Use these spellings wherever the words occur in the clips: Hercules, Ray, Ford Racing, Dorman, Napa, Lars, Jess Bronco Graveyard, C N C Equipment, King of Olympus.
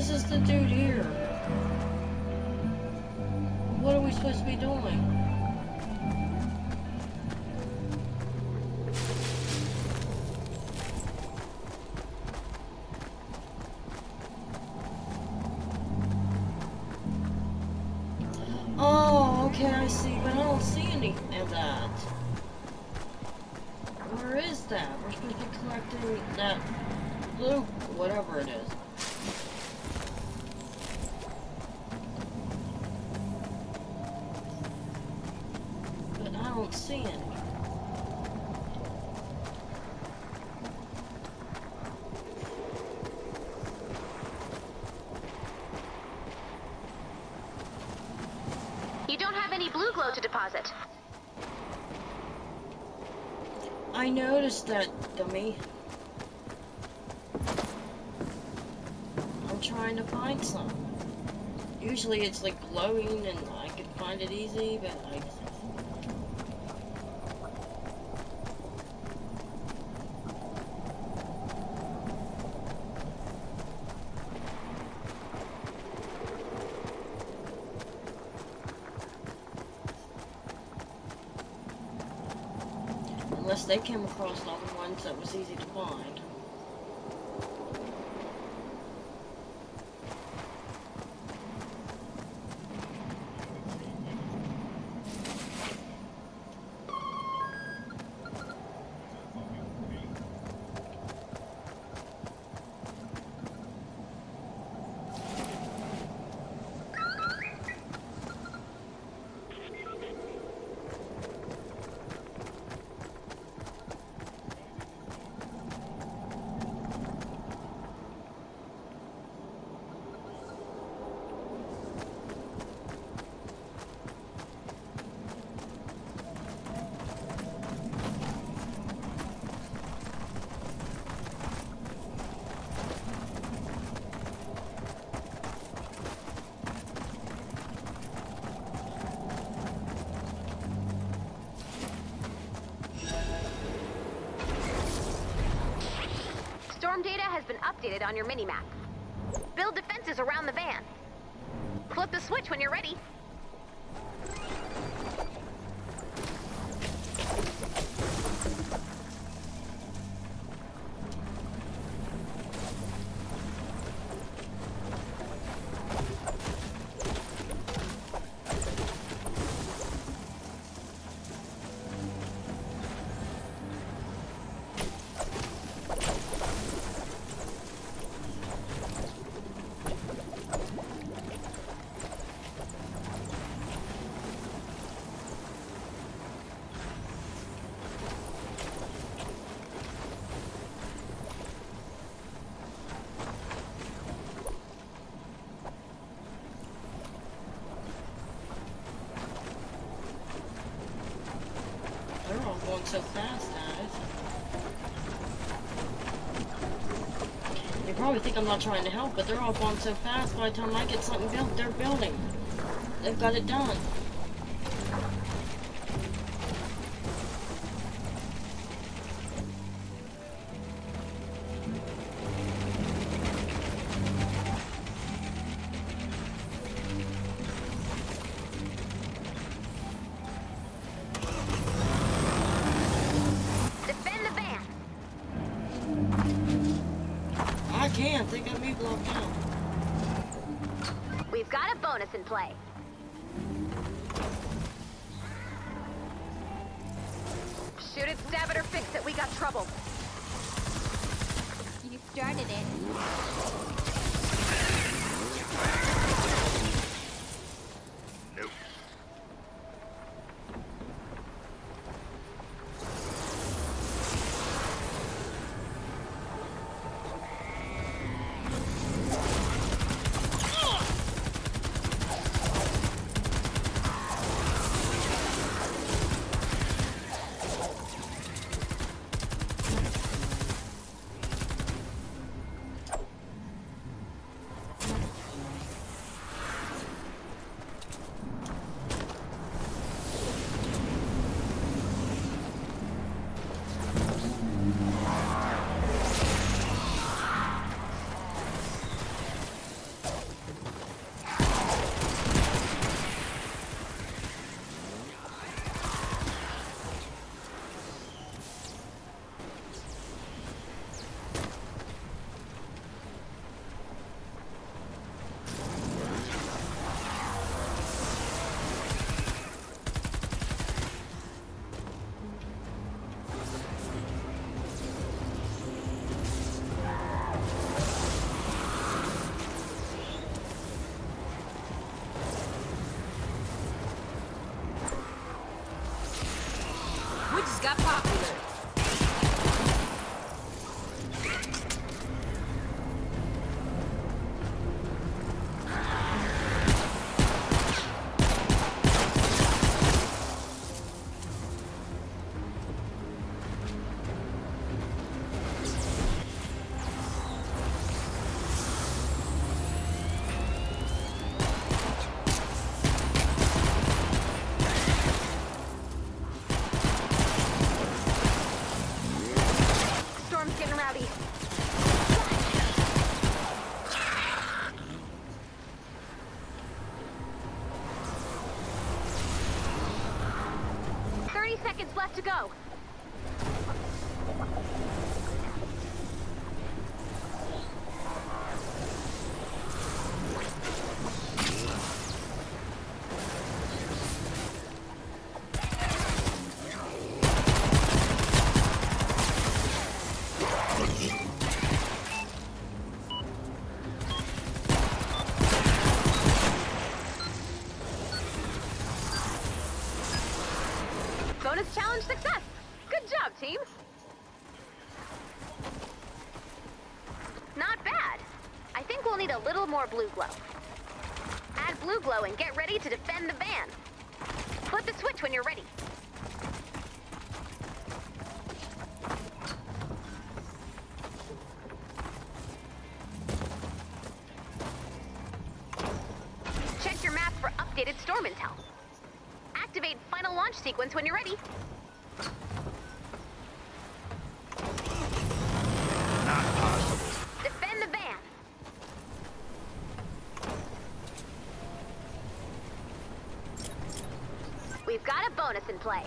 This is the dude here. What are we supposed to be doing? Oh, okay, I see, but I don't see any of that. Where is that? We're supposed to be collecting that blue, whatever it is. Seeing. You don't have any blue glow to deposit. I noticed that, dummy. I'm trying to find some. Usually it's like glowing and I can find it easy, but I they came across all the ones that was easy to find. Updated on your mini-map. Build defenses around the van. Flip the switch when you're ready. So fast, guys. They probably think I'm not trying to help, but they're all going so fast. By the time I get something built, they're building. They've got it done. Play. Shoot it, stab it, or fix it. We got trouble. You started it. Nope. got popular. To go. Challenge success! Good job, team! Not bad! I think we'll need a little more blue glow. Add blue glow and get ready to defend the van. Flip the switch when you're ready. Check your map for updated storm intel. Activate final launch sequence when you're ready. Not possible. Defend the van. We've got a bonus in play.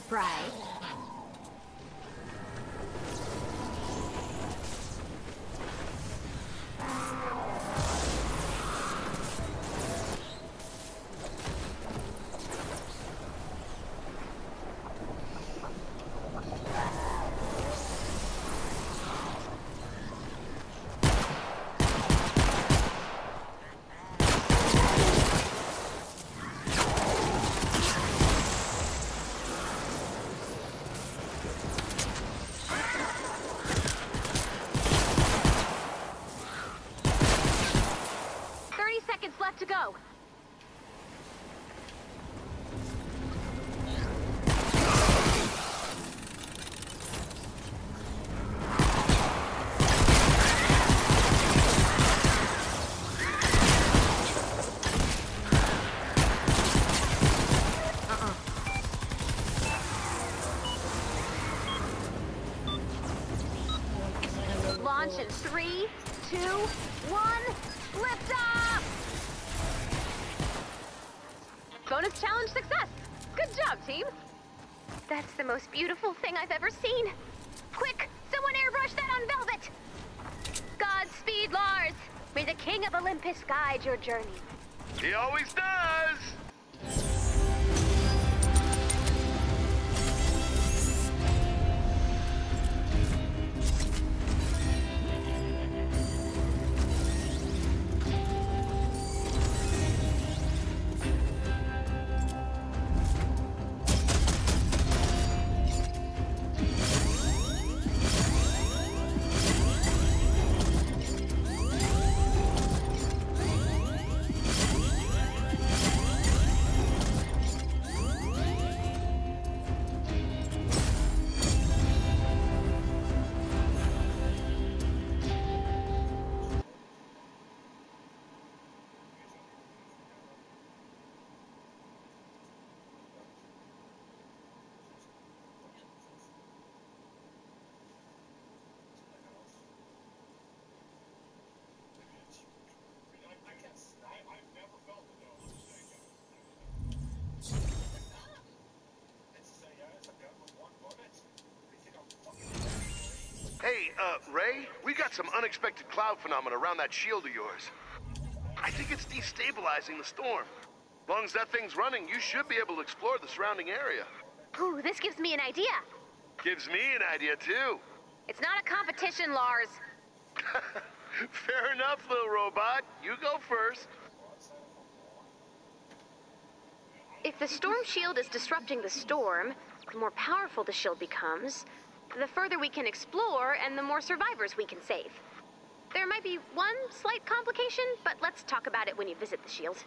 Surprise. to go. In 3, 2, 1, lift up! Bonus challenge success! Good job, team! That's the most beautiful thing I've ever seen! Quick, someone airbrush that on velvet! Godspeed, Lars! May the King of Olympus guide your journey. He always does! Hey, Ray, we got some unexpected cloud phenomena around that shield of yours. I think it's destabilizing the storm. As long as that thing's running, you should be able to explore the surrounding area. Ooh, this gives me an idea. Gives me an idea, too. It's not a competition, Lars. Fair enough, little robot. You go first. If the storm shield is disrupting the storm, the more powerful the shield becomes, the further we can explore, and the more survivors we can save. There might be one slight complication, but let's talk about it when you visit the shield.